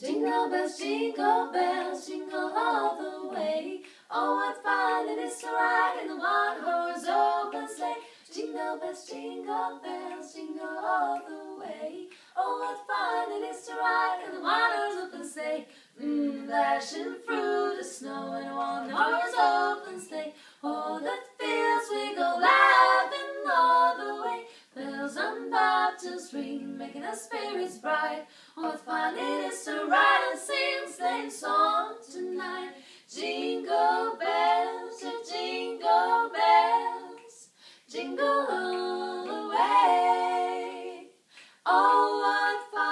Jingle bells, jingle all the way. Oh, what fun it is to ride in a one-horse open sleigh. Jingle bells, jingle all the way. Oh, what fun it is to ride in a one-horse open sleigh. Dashing through the snow in a one-horse open sleigh. Oh, the fields we go laughing all the way. Bells on bobtails ring, making our spirits bright. Oh, what fun it is to ride and sing a sleighing song tonight. Jingle bells, jingle all the way. Oh, what fun!